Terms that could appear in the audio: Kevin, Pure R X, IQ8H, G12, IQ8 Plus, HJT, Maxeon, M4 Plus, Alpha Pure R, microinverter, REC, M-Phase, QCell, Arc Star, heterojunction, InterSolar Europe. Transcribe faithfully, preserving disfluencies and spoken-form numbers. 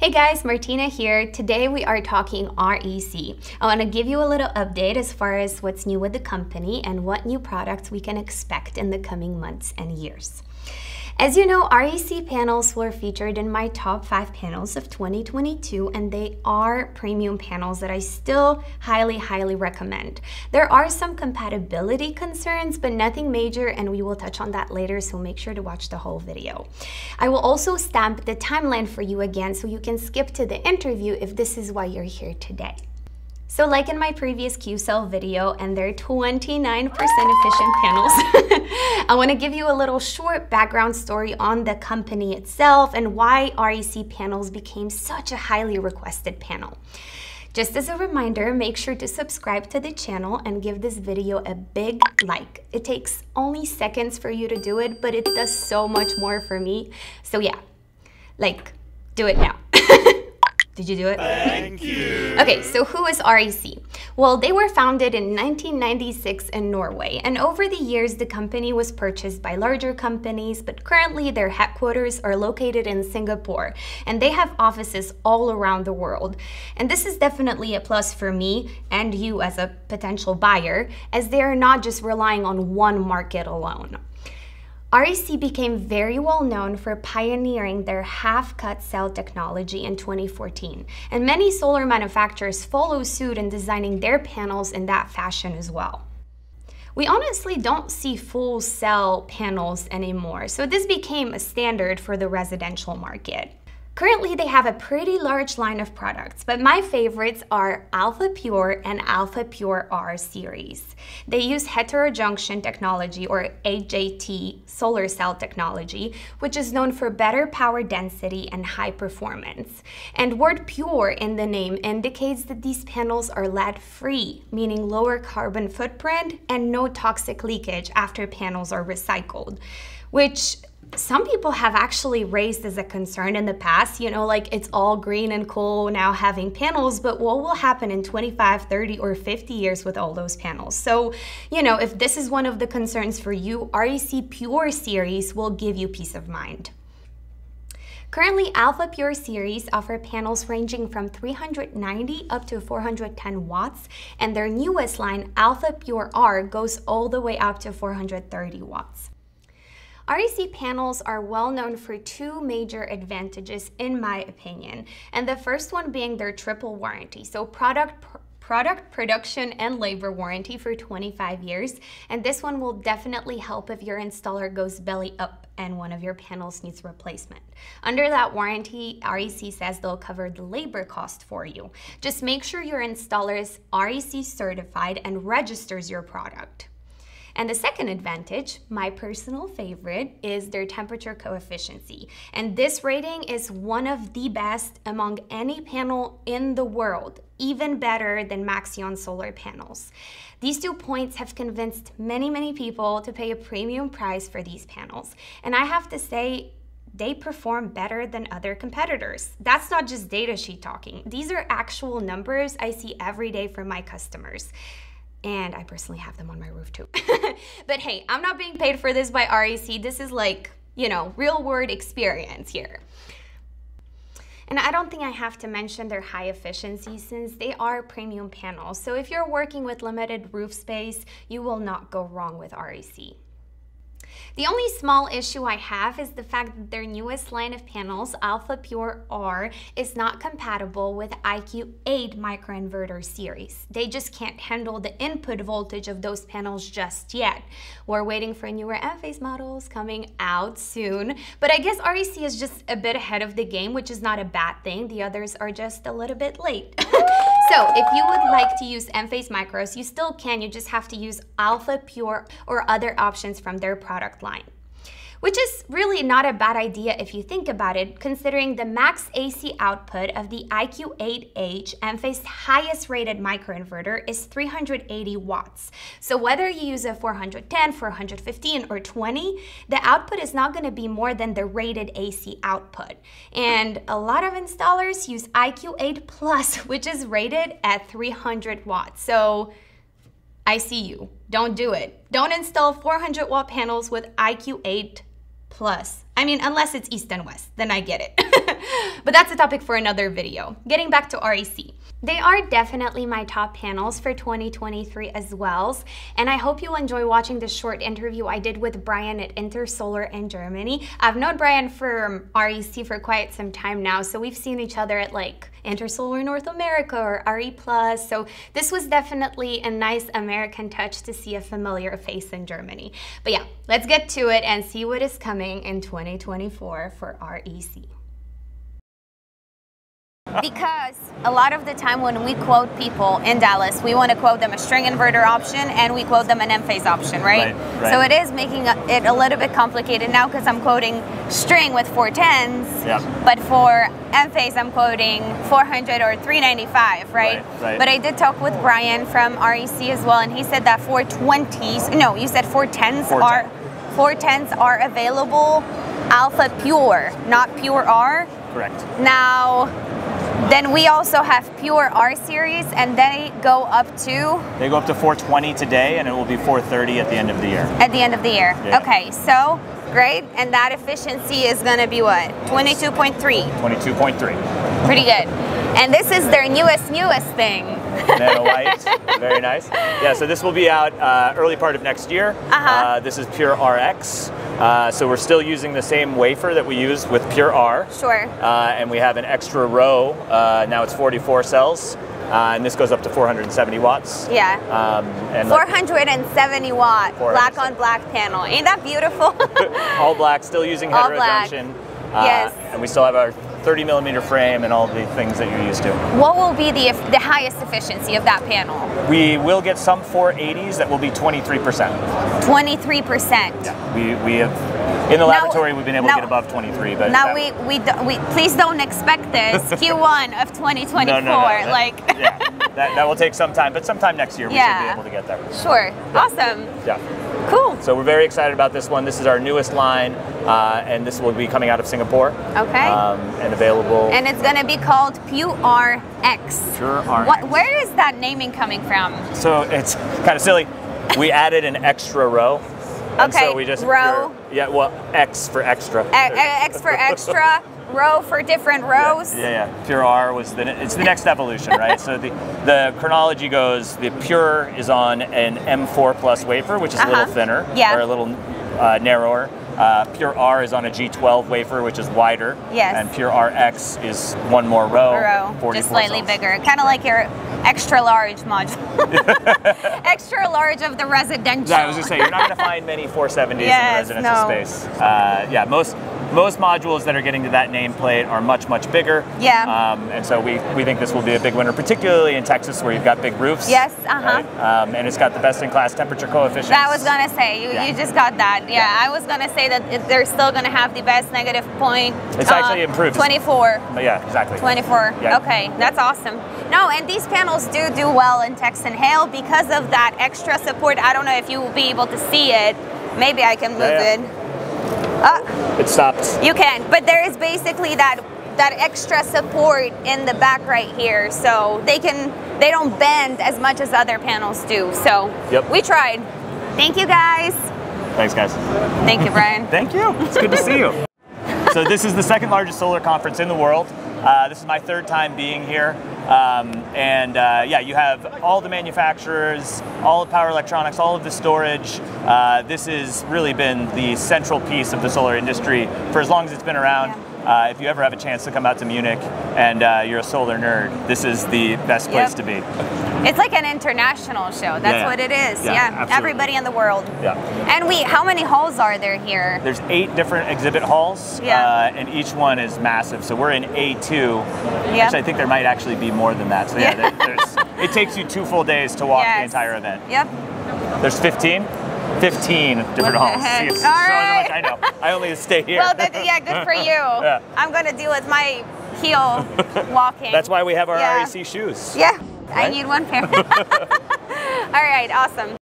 Hey guys, Martina here. Today we are talking R E C. I want to give you a little update as far as what's new with the company and what new products we can expect in the coming months and years. As you know, R E C panels were featured in my top five panels of twenty twenty-two, and they are premium panels that I still highly, highly recommend. There are some compatibility concerns, but nothing major, and we will touch on that later, so make sure to watch the whole video. I will also stamp the timeline for you again, so you can skip to the interview if this is why you're here today. So like in my previous QCell video and their twenty-nine percent efficient panels, I want to give you a little short background story on the company itself and why R E C panels became such a highly requested panel. Just as a reminder, make sure to subscribe to the channel and give this video a big like. It takes only seconds for you to do it, but it does so much more for me. So yeah, like, do it now. Did you do it? Thank you. Okay, so who is R E C? Well, they were founded in nineteen ninety-six in Norway, and over the years the company was purchased by larger companies, but currently their headquarters are located in Singapore, and they have offices all around the world. And this is definitely a plus for me and you as a potential buyer, as they are not just relying on one market alone. R E C became very well known for pioneering their half-cut cell technology in twenty fourteen, and many solar manufacturers follow suit in designing their panels in that fashion as well. We honestly don't see full cell panels anymore, so this became a standard for the residential market. Currently, they have a pretty large line of products, but my favorites are Alpha Pure and Alpha Pure R series. They use heterojunction technology, or H J T, solar cell technology, which is known for better power density and high performance. And word pure in the name indicates that these panels are lead-free, meaning lower carbon footprint and no toxic leakage after panels are recycled, which some people have actually raised as a concern in the past, you know, like it's all green and cool now having panels, but what will happen in twenty-five, thirty, or fifty years with all those panels? So, you know, if this is one of the concerns for you, R E C Pure series will give you peace of mind. Currently, Alpha Pure series offer panels ranging from three hundred ninety up to four hundred ten watts, and their newest line, Alpha Pure R, goes all the way up to four hundred thirty watts. R E C panels are well known for two major advantages, in my opinion, and the first one being their triple warranty, so product, pr product production and labor warranty for twenty-five years, and this one will definitely help if your installer goes belly up and one of your panels needs replacement. Under that warranty, R E C says they'll cover the labor cost for you. Just make sure your installer is R E C certified and registers your product. And the second advantage, my personal favorite, is their temperature coefficient. And this rating is one of the best among any panel in the world, even better than Maxeon solar panels. These two points have convinced many, many people to pay a premium price for these panels. And I have to say, they perform better than other competitors. That's not just data sheet talking. These are actual numbers I see every day from my customers. And I personally have them on my roof too. But hey, I'm not being paid for this by R E C. This is like, you know, real world experience here. And I don't think I have to mention their high efficiency, since they are premium panels. So if you're working with limited roof space, you will not go wrong with R E C. The only small issue I have is the fact that their newest line of panels, Alpha Pure R, is not compatible with I Q eight microinverter series. They just can't handle the input voltage of those panels just yet. We're waiting for newer M-Phase models coming out soon, but I guess R E C is just a bit ahead of the game, which is not a bad thing. The others are just a little bit late. So if you would like to use M-Phase micros, you still can. You just have to use Alpha Pure or other options from their product line, which is really not a bad idea if you think about it, considering the max A C output of the I Q eight H, Enphase's highest rated microinverter, is three hundred eighty watts. So whether you use a four hundred ten, four hundred fifteen, or twenty, the output is not going to be more than the rated A C output. And a lot of installers use I Q eight Plus, which is rated at three hundred watts. So I see you. Don't do it. Don't install four hundred watt panels with I Q eight Plus. I mean, unless it's East and West, then I get it. But that's a topic for another video. Getting back to R E C. They are definitely my top panels for twenty twenty-three as well, and I hope you'll enjoy watching this short interview I did with Brian at Intersolar in Germany. I've known Brian from R E C for quite some time now, so we've seen each other at like Intersolar North America or R E Plus, so this was definitely a nice American touch to see a familiar face in Germany. But yeah, let's get to it and see what is coming in twenty twenty-four for R E C. Because a lot of the time when we quote people in Dallas, we want to quote them a string inverter option and we quote them an M-Phase option, right? Right, right. So it is making it a little bit complicated now because I'm quoting string with four tens, yep. But for M-Phase I'm quoting four hundred or three ninety-five, right? Right, right? But I did talk with Brian from R E C as well, and he said that four twenties, no, you said four tens, four ten. Are, four tens are available, Alpha Pure, not Pure R? Correct. Now, then we also have Pure R series, and they go up to? They go up to four twenty today, and it will be four thirty at the end of the year. At the end of the year. Yeah. Okay, so great. And that efficiency is going to be what? twenty-two point three. twenty-two point three. Pretty good. And this is their newest, newest thing. Nano White. Very nice. Yeah, so this will be out uh, early part of next year. Uh-huh. uh, this is Pure R X. Uh, so we're still using the same wafer that we used with Pure R. Sure. Uh, and we have an extra row. Uh, now it's forty-four cells. Uh, and this goes up to four hundred seventy watts. Yeah. Um, and four hundred seventy watt, black on black panel. Ain't that beautiful? All black, still using heterojunction. Uh, yes. And we still have our thirty millimeter frame and all the things that you're used to. What will be the, the highest efficiency of that panel? We will get some four eighties that will be twenty-three percent. twenty-three percent? Yeah, we, we have, in the laboratory now, we've been able now, to get above twenty-three. But now we, we, do, we, please don't expect this Q one of twenty twenty-four. No, no, no, that, like. Yeah, that, that will take some time, but sometime next year we yeah. should be able to get that. Sure, yeah. Awesome. Yeah. Cool. So we're very excited about this one. This is our newest line, uh, and this will be coming out of Singapore. Okay. Um, and available. And it's going to be called Pure R X. Pure R X. What, where is that naming coming from? So it's kind of silly. We added an extra row. And okay. So we just row. Yeah. Well, X for extra. A X for extra. Row for different rows. Yeah, yeah, yeah. Pure R was the it's the next evolution, right? So the the chronology goes: the Pure is on an M four Plus wafer, which is uh-huh. a little thinner, yeah. or a little uh, narrower. Uh, Pure R is on a G twelve wafer, which is wider. Yes. And Pure R X is one more row, row just slightly cells. Bigger, kind of like your extra large module. Extra large of the residential. Yeah, I was gonna say you're not gonna find many four seventies yes, in the residential no. space. Uh, yeah, most. Most modules that are getting to that nameplate are much, much bigger. Yeah. Um, and so we, we think this will be a big winner, particularly in Texas where you've got big roofs. Yes, uh-huh. Right? Um, and it's got the best-in-class temperature coefficients. That I was going to say. You, yeah. you just got that. Yeah, yeah. I was going to say that they're still going to have the best negative point. It's um, actually improved. twenty-four. Yeah, exactly. twenty-four. Yeah. Okay, that's awesome. No, and these panels do do well in Texan hail because of that extra support. I don't know if you will be able to see it. Maybe I can move yeah, yeah. it. Uh, it stops. You can, but there is basically that that extra support in the back right here, so they can they don't bend as much as other panels do. So yep. we tried. Thank you guys. Thanks guys. Thank you, Brian. Thank you. It's good to see you. So this is the second largest solar conference in the world. Uh, this is my third time being here. Um, and uh, yeah, you have all the manufacturers, all the power electronics, all of the storage. Uh, this has really been the central piece of the solar industry for as long as it's been around. Yeah. Uh, if you ever have a chance to come out to Munich and uh, you're a solar nerd, this is the best place yep. to be. It's like an international show. That's yeah. what it is. Yeah, yeah. everybody in the world. Yeah. And we, how many halls are there here? There's eight different exhibit halls, yeah. uh, and each one is massive. So we're in A two, yep. which I think there might actually be more than that. So yeah, yeah. There, there's, it takes you two full days to walk yes. the entire event. Yep. There's fifteen. fifteen different halls. Yes. All right. So much I know. I only stay here. Well, that, yeah, good for you. Yeah. I'm going to deal with my heel walking. That's why we have our yeah. R E C shoes. Yeah, right? I need one pair. All right, awesome.